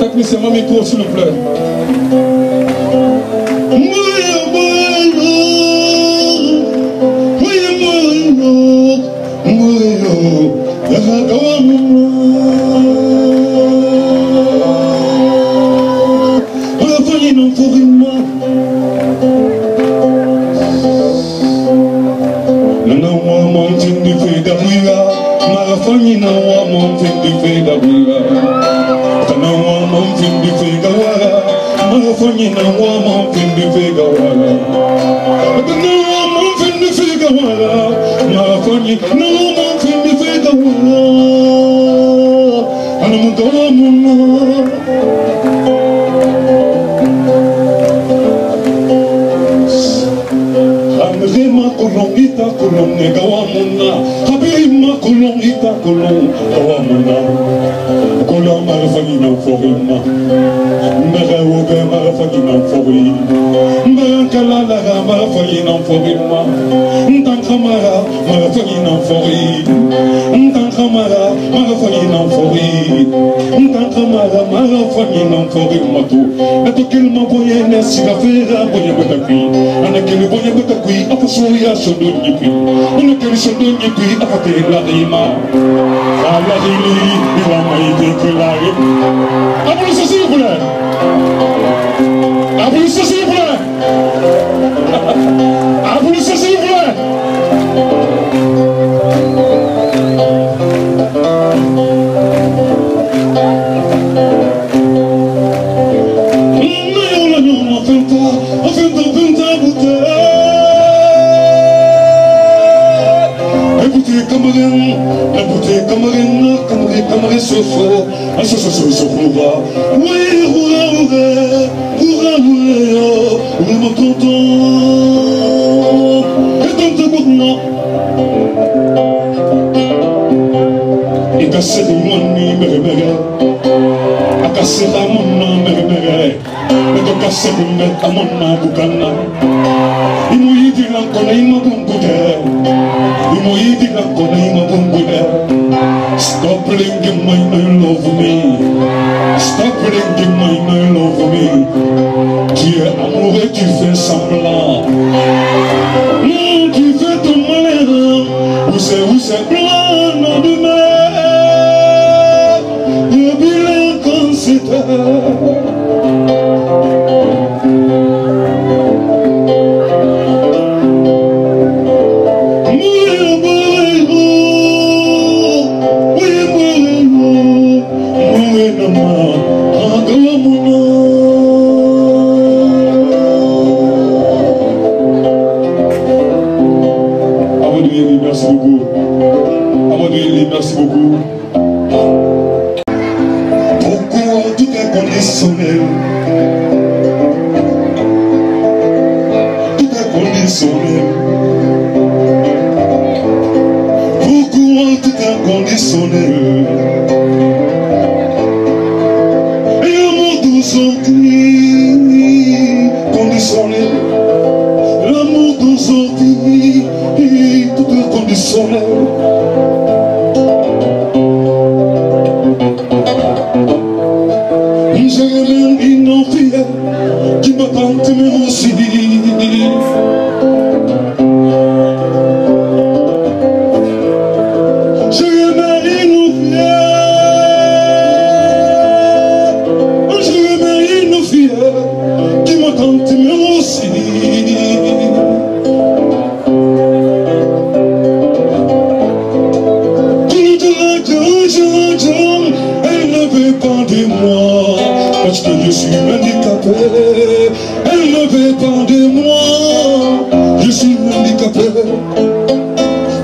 Technicien, mes cours, s'il vous plaît.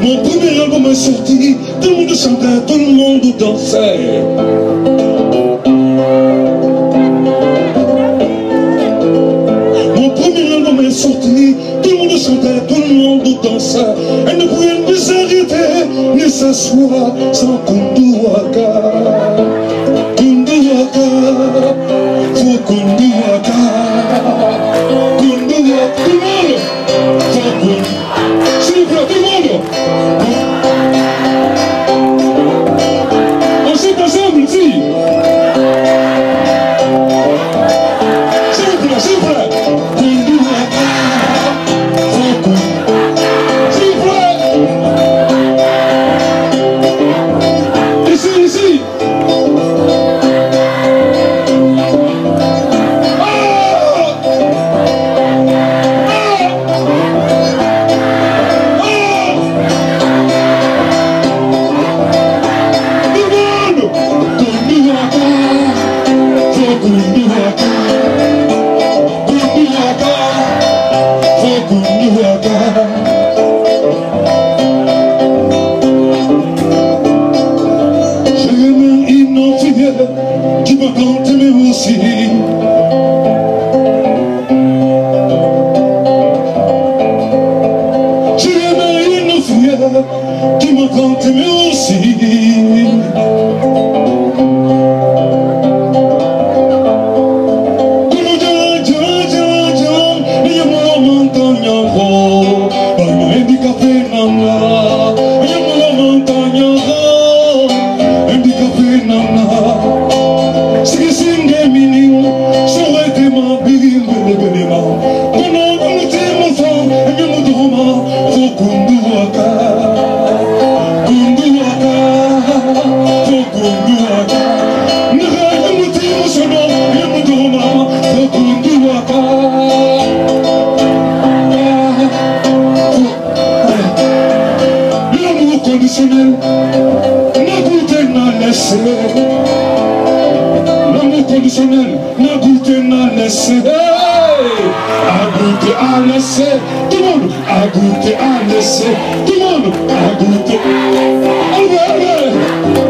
Mon premier album est sorti, tout le monde dansait. sortie, qui ont chanté, tout le monde danse. Elle ne pouvait plus s'arrêter, ni s'asseoir sans Kunduwaka. Kunduwaka, faut Kunduwaka. Kunduwaka, tout le monde, faut Kunduwaka. S'il vous plaît, tout le monde. On chante ensemble ici. S'il vous plaît, I go to